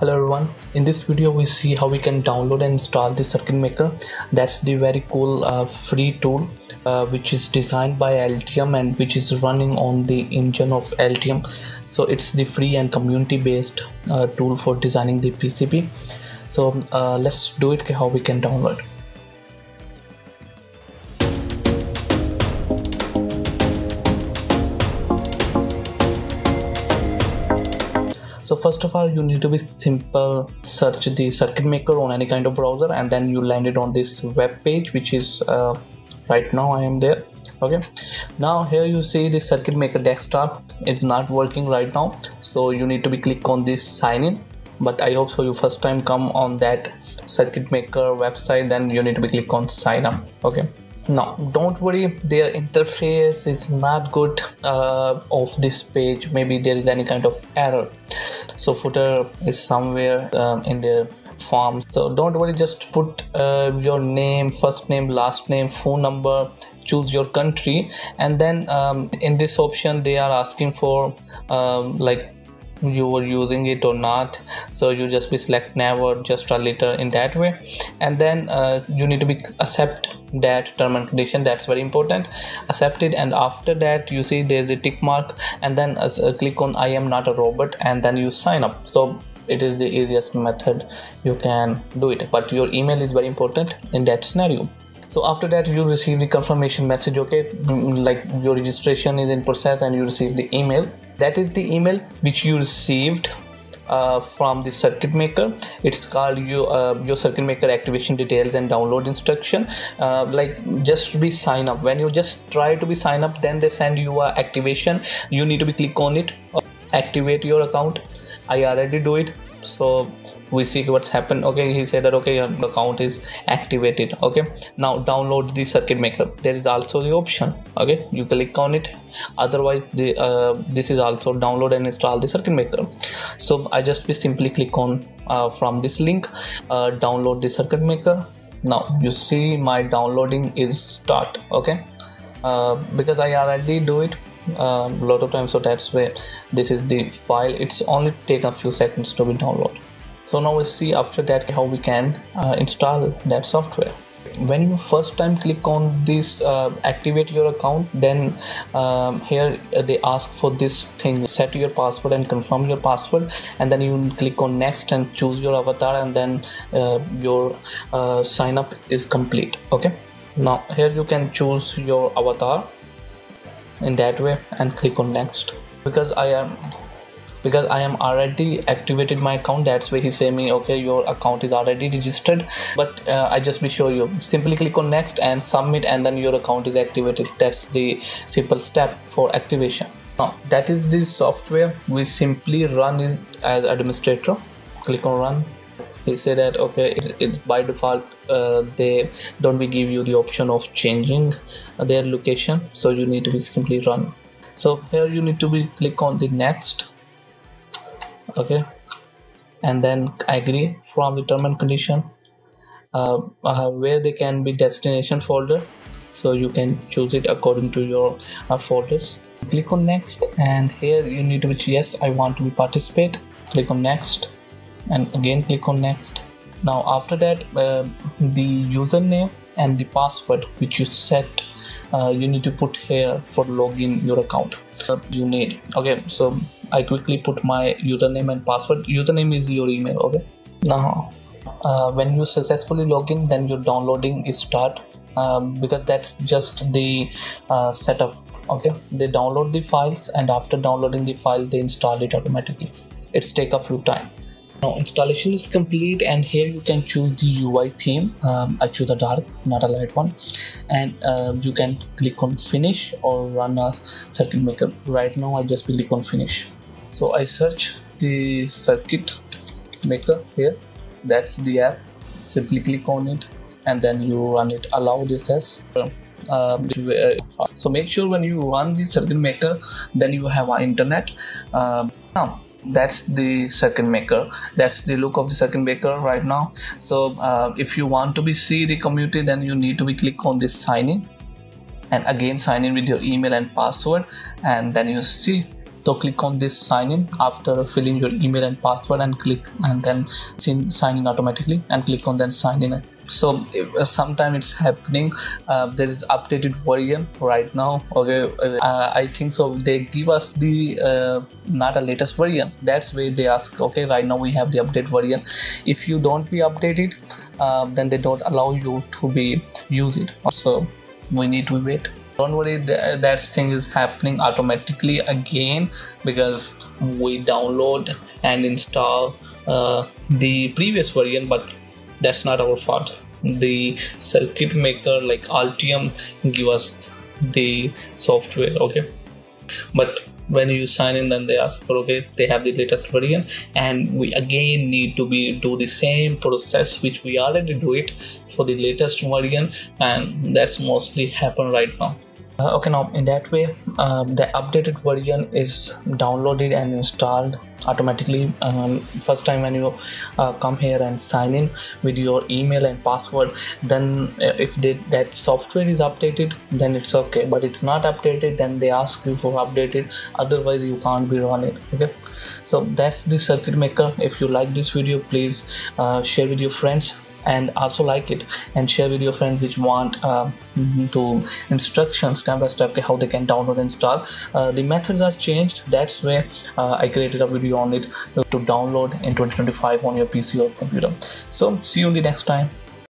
Hello everyone, in this video we see how we can download and install the CircuitMaker. That's the very cool free tool which is designed by Altium and which is running on the engine of Altium. So it's the free and community based tool for designing the PCB. So let's do it, how we can download. So first of all, you need to be simple, search the CircuitMaker on any kind of browser, and then you landed on this web page, which is right now I am there. Okay, now here you see the CircuitMaker desktop. It's not working right now, so you need to be click on this sign in. But I hope so you first time come on that CircuitMaker website, then you need to be click on sign up. Okay. Now don't worry, their interface is not good of this page. Maybe there is any kind of error, so footer is somewhere in their form. So don't worry, just put your name, first name, last name, phone number, choose your country, and then in this option they are asking for like you were using it or not, so you just be select never, just a later in that way, and then you need to be accept that term and condition. That's very important, accept it, and after that you see there's a tick mark, and then click on I am not a robot, and then you sign up. So it is the easiest method you can do it, but your email is very important in that scenario. So after that you receive the confirmation message, okay, like your registration is in process, and you receive the email. That is the email which you received from the CircuitMaker. It's called your CircuitMaker activation details and download instruction. Like just be sign up. When you just try to be sign up, then they send you a activation. You need to be click on it, activate your account. I already do it. So we see what's happened. Okay, he said that okay, your account is activated. Okay, now download the CircuitMaker. There is also the option. Okay, you click on it. Otherwise, the this is also download and install the CircuitMaker. So I just be simply click on from this link, download the CircuitMaker. Now you see my downloading is start. Okay, because I already do it lot of time, so that's why this is the file. It's only take a few seconds to be download. So now we see after that how we can install that software. When you first time click on this activate your account, then here they ask for this thing, set your password and confirm your password, and then you click on next and choose your avatar, and then your sign up is complete. Okay, now here you can choose your avatar in that way and click on next. Because I am already activated my account, that's why he say me okay, your account is already registered, but I just be show you, simply click on next and submit, and then your account is activated. That's the simple step for activation. Now that is the software. We simply run it as administrator, click on run. He said that okay, it's by default they don't be give you the option of changing their location, so you need to be simply run. So here you need to be click on the next, okay, and then agree from the term and condition where they can be destination folder, so you can choose it according to your folders. Click on next, and here you need to be yes, I want to participate. Click on next, and again click on next. Now after that the username and the password which you set, you need to put here for login your account you need. Okay, so I quickly put my username and password. Username is your email. Okay, now when you successfully login, then your downloading is start, because that's just the setup. Okay, they download the files, and after downloading the file they install it automatically. It's take a few time. Now installation is complete, and here you can choose the UI theme. I choose a dark, not a light one, and you can click on finish or run a CircuitMaker. Right now I just click on finish. So I search the CircuitMaker here. That's the app. Simply click on it, and then you run it. Allow this as. So make sure when you run the CircuitMaker, then you have internet. Now. That's the CircuitMaker. That's the look of the CircuitMaker right now. So if you want to be see the community, then you need to be click on this sign in, and again sign in with your email and password, and then you see So click on this sign in after filling your email and password, and click and then sign in automatically, and click on then sign in. So sometimes it's happening, there is updated version right now. Okay, I think so they give us the not a latest version, that's why they ask. Okay, right now we have the update version. If you don't be updated, then they don't allow you to be use it, so we need to wait. Don't worry, that thing is happening automatically again because we download and install the previous version, but that's not our fault. The circuit maker like Altium give us the software, okay, but when you sign in, then they ask for, okay, they have the latest version, and we again need to be do the same process which we already do it for the latest version, and that's mostly happen right now. Okay, now in that way the updated version is downloaded and installed automatically. First time when you come here and sign in with your email and password, then if that software is updated, then it's okay, but it's not updated, then they ask you for updated, otherwise you can't be run it. Okay, so that's the CircuitMaker. If you like this video, please share with your friends, and also like it and share with your friends which want to instructions step by step how they can download and install. The methods are changed, that's why I created a video on it to download in 2025 on your PC or computer. So see you the next time.